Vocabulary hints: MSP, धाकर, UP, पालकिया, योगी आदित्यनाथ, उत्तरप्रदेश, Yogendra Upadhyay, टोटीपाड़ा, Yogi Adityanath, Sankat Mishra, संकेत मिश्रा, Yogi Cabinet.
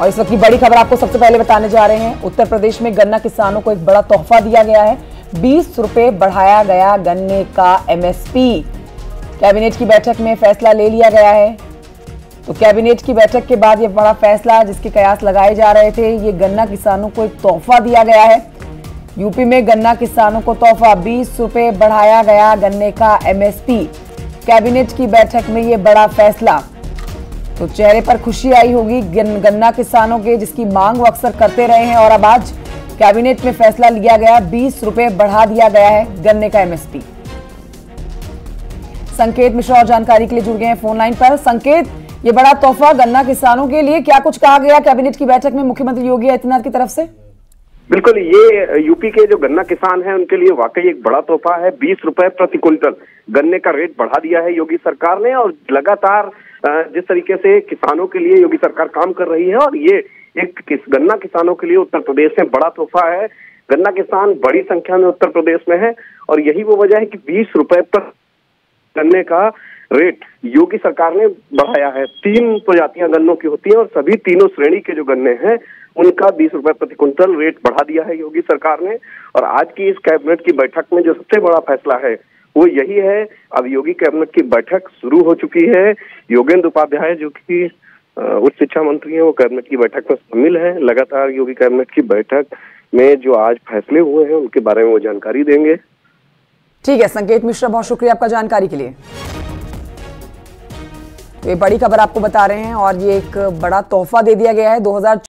और इस वक्त की बड़ी खबर आपको सबसे पहले बताने जा रहे हैं। उत्तर प्रदेश में गन्ना किसानों को एक बड़ा तोहफा दिया गया है। 20 रुपए बढ़ाया गया गन्ने का MSP। कैबिनेट की बैठक में फैसला ले लिया गया है। तो कैबिनेट की बैठक के बाद ये बड़ा फैसला, जिसके कयास लगाए जा रहे थे, ये गन्ना किसानों को एक तोहफा दिया गया है। यूपी में गन्ना किसानों को तोहफा, 20 रुपए बढ़ाया गया गन्ने का MSP। कैबिनेट की बैठक में ये बड़ा फैसला, तो चेहरे पर खुशी आई होगी गन्ना किसानों के, जिसकी मांग वो अक्सर करते रहे हैं। और अब आज कैबिनेट में फैसला लिया गया, 20 रुपए बढ़ा दिया गया है गन्ने का MSP। संकेत मिश्रा और जानकारी के लिए जुड़ गए हैं फोन लाइन पर। संकेत, ये बड़ा तोहफा गन्ना किसानों के लिए, क्या कुछ कहा गया कैबिनेट की बैठक में मुख्यमंत्री योगी आदित्यनाथ की तरफ से? बिल्कुल, ये यूपी के जो गन्ना किसान हैं उनके लिए वाकई एक बड़ा तोहफा है। 20 रुपए प्रति क्विंटल गन्ने का रेट बढ़ा दिया है योगी सरकार ने, और लगातार जिस तरीके से किसानों के लिए योगी सरकार काम कर रही है, और ये एक गन्ना किसानों के लिए उत्तर प्रदेश में बड़ा तोहफा है। गन्ना किसान बड़ी संख्या में उत्तर प्रदेश में है, और यही वो वजह है कि 20 रुपए पर गन्ने का रेट योगी सरकार ने बढ़ाया है। 3 प्रजातियां गन्नों की होती हैं और सभी तीनों श्रेणी के जो गन्ने हैं उनका 20 रुपए प्रति क्विंटल रेट बढ़ा दिया है योगी सरकार ने। और आज की इस कैबिनेट की बैठक में जो सबसे बड़ा फैसला है वो यही है। अब योगी कैबिनेट की बैठक शुरू हो चुकी है। योगेंद्र उपाध्याय जो कि उच्च शिक्षा मंत्री हैं वो कैबिनेट की बैठक में शामिल हैं। लगातार योगी कैबिनेट की बैठक में जो आज फैसले हुए हैं उनके बारे में वो जानकारी देंगे। ठीक है संकेत मिश्रा, बहुत शुक्रिया आपका जानकारी के लिए। तो ये बड़ी खबर आपको बता रहे हैं, और ये एक बड़ा तोहफा दे दिया गया है 2024